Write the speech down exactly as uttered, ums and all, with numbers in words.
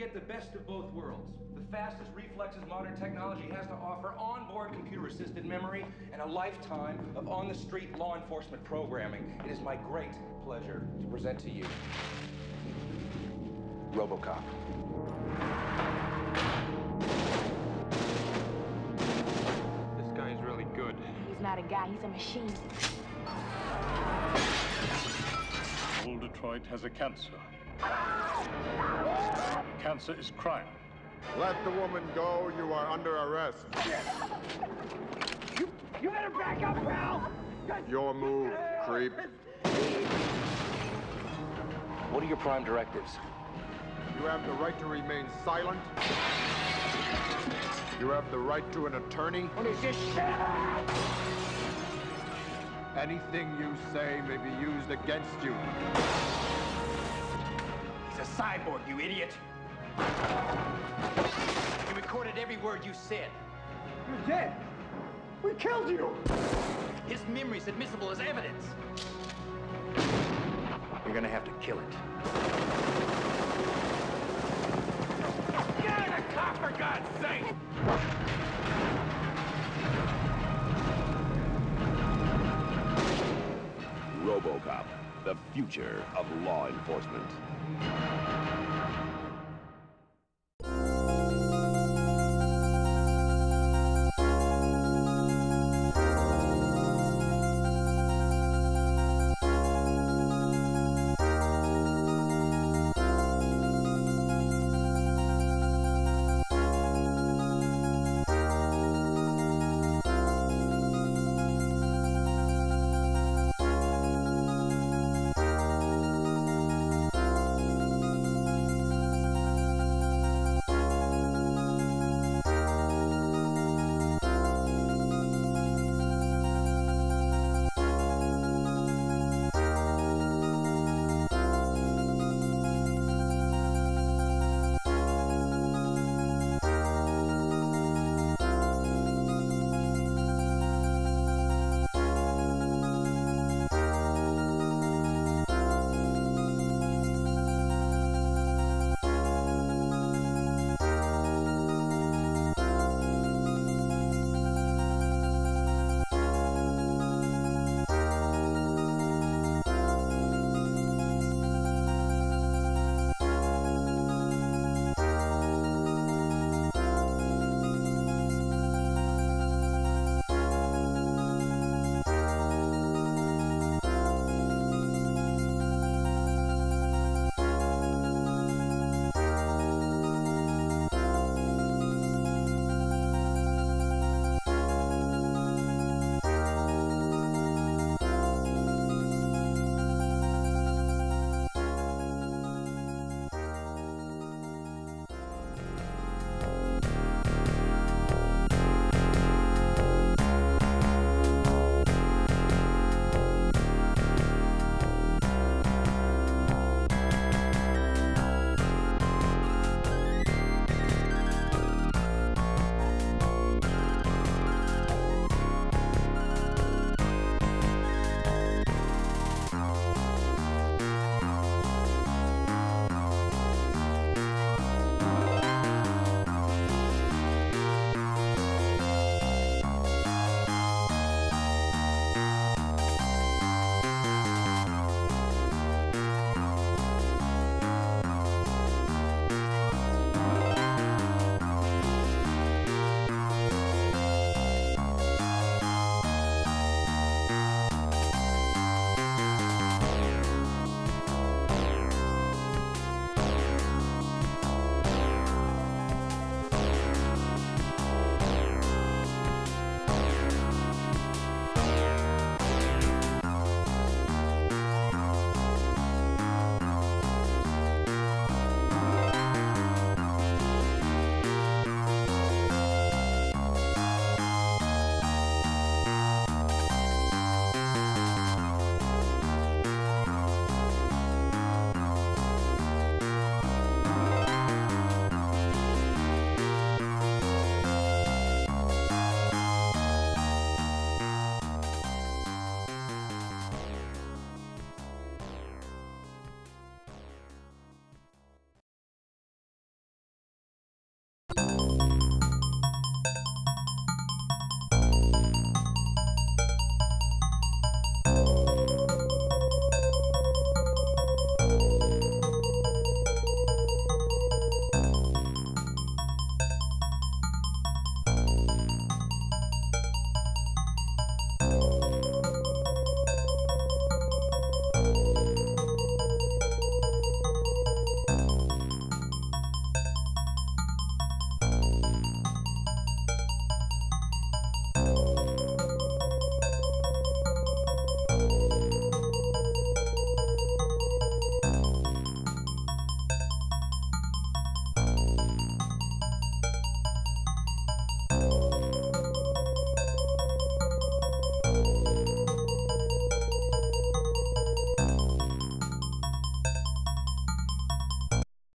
get the best of both worlds. The fastest reflexes modern technology has to offer, onboard computer-assisted memory, and a lifetime of on-the-street law enforcement programming. It is my great pleasure to present to you Robocop. He's really good. He's not a guy, he's a machine. Old Detroit has a cancer. Cancer is crime. Let the woman go, you are under arrest. You, you better back up, pal! Your move, creep. What are your prime directives? You have the right to remain silent. You have the right to an attorney. What is this shit? Anything you say may be used against you. He's a cyborg, you idiot. He recorded every word you said. You're dead. We killed you. His memory's admissible as evidence. You're gonna have to kill it. Get a cop, for God's sake! Robocop, the future of law enforcement.